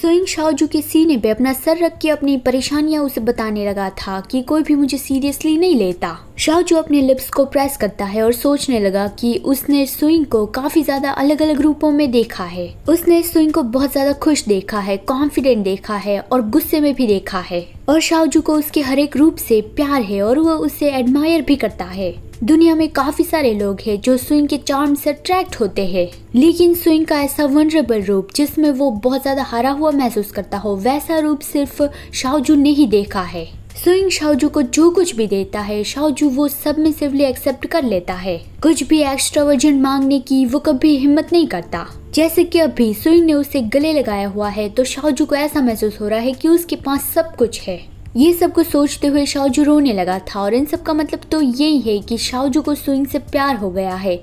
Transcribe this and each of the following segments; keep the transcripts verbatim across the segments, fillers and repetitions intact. Sowing शाओजू के सीने पे अपना सर रख के अपनी परेशानियां उसे बताने लगा था कि कोई भी मुझे सीरियसली नहीं लेता। शाओजू अपने लिप्स को प्रेस करता है और सोचने लगा कि उसने सोइंग को काफी ज्यादा अलग अलग रूपों में देखा है। उसने सोइंग को बहुत ज्यादा खुश देखा है, कॉन्फिडेंट देखा है और गुस्से में भी देखा है, और शाओजू को उसके हर एक रूप से प्यार है और वह उसे एडमायर भी करता है। दुनिया में काफी सारे लोग हैं जो सोइंग के चार्म से अट्रैक्ट होते हैं, लेकिन सोइंग का ऐसा वनरेबल रूप जिसमें वो बहुत ज्यादा हरा हुआ महसूस करता हो, वैसा रूप सिर्फ शाओजू ने ही देखा है। सोइंग शाओजू को जो कुछ भी देता है शाओजू वो सब में सिवली एक्सेप्ट कर लेता है। कुछ भी एक्स्ट्रा वर्जन मांगने की वो कभी हिम्मत नहीं करता। जैसे कि अभी सोइंग ने उसे गले लगाया हुआ है तो शाओजू को ऐसा महसूस हो रहा है कि उसके पास सब कुछ है। ये सब कुछ सोचते हुए शाओजू रोने लगा था और इन सब का मतलब तो यही है कि शाओजू को सोइंग से प्यार हो गया है,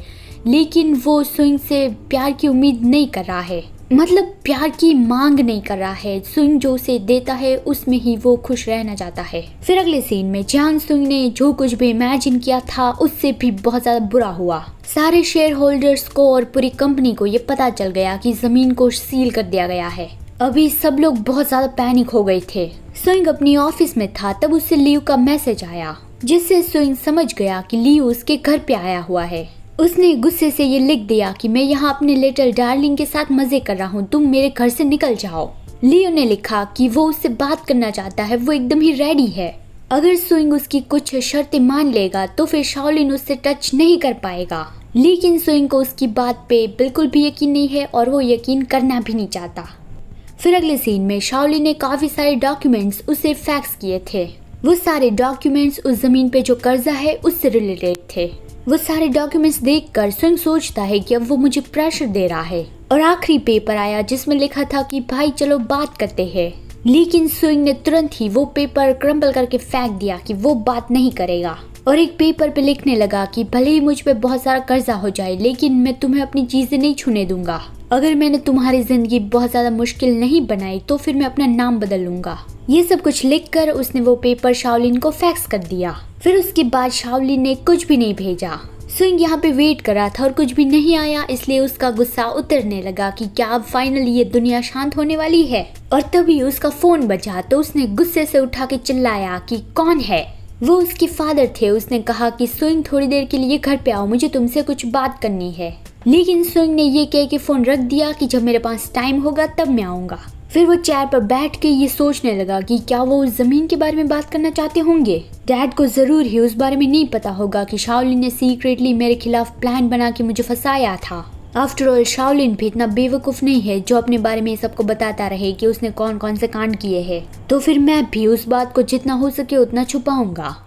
लेकिन वो सोइंग से प्यार की उम्मीद नहीं कर रहा है, मतलब प्यार की मांग नहीं कर रहा है। सोइंग जो उसे देता है उसमें ही वो खुश रहना चाहता है। फिर अगले सीन में जान सोइंग ने जो कुछ भी इमेजिन किया था उससे भी बहुत ज्यादा बुरा हुआ। सारे शेयर होल्डर्स को और पूरी कंपनी को ये पता चल गया कि जमीन को सील कर दिया गया है। अभी सब लोग बहुत ज्यादा पैनिक हो गए थे। सोइंग अपनी ऑफिस में था तब उससे लीव का मैसेज आया, जिससे सोइंग समझ गया कि लीव उसके घर पे आया हुआ है। उसने गुस्से से ये लिख दिया कि मैं यहाँ अपने लिटिल डार्लिंग के साथ मजे कर रहा हूँ, तुम मेरे घर से निकल जाओ। लीव ने लिखा कि वो उससे बात करना चाहता है, वो एकदम ही रेडी है। अगर सोइंग उसकी कुछ शर्तें मान लेगा तो फिर शाओलिन उससे टच नहीं कर पाएगा, लेकिन सोइंग को उसकी बात पे बिल्कुल भी यकीन नहीं है और वो यकीन करना भी नहीं चाहता। फिर अगले सीन में शाओलिन ने काफी सारे डॉक्यूमेंट्स उसे फैक्स किए थे। वो सारे डॉक्यूमेंट्स उस जमीन पे जो कर्जा है उससे रिलेटेड थे। वो सारे डॉक्यूमेंट्स देखकर सोइंग सोचता है कि अब वो मुझे प्रेशर दे रहा है, और आखिरी पेपर आया जिसमें लिखा था कि भाई चलो बात करते हैं, लेकिन सोइंग ने तुरंत ही वो पेपर क्रम्बल करके फेंक दिया कि वो बात नहीं करेगा, और एक पेपर पे लिखने लगा कि भले ही मुझ पे बहुत सारा कर्जा हो जाए लेकिन मैं तुम्हें अपनी चीजें नहीं छूने दूंगा। अगर मैंने तुम्हारी जिंदगी बहुत ज्यादा मुश्किल नहीं बनाई तो फिर मैं अपना नाम बदल लूंगा। ये सब कुछ लिखकर उसने वो पेपर शाओलिन को फैक्स कर दिया। फिर उसके बाद शाओलिन ने कुछ भी नहीं भेजा। सोइंग यहाँ पे वेट कर रहा था और कुछ भी नहीं आया, इसलिए उसका गुस्सा उतरने लगा कि क्या अब फाइनली ये दुनिया शांत होने वाली है। और तभी उसका फोन बजा तो उसने गुस्से से उठा के चिल्लाया कि कौन है। वो उसके फादर थे। उसने कहा कि सोइंग थोड़ी देर के लिए घर पे आओ, मुझे तुमसे कुछ बात करनी है, लेकिन सोइंग ने ये कह के फोन रख दिया कि जब मेरे पास टाइम होगा तब मैं आऊँगा। फिर वो चेयर पर बैठ के ये सोचने लगा कि क्या वो उस जमीन के बारे में बात करना चाहते होंगे। डैड को जरूर ही उस बारे में नहीं पता होगा कि शाओलिन ने सीक्रेटली मेरे खिलाफ प्लान बना के मुझे फंसाया था। आफ्टर ऑल शाओलिन भी इतना बेवकूफ नहीं है जो अपने बारे में सबको बताता रहे कि उसने कौन कौन से कांड किए हैं। तो फिर मैं भी उस बात को जितना हो सके उतना छुपाऊंगा।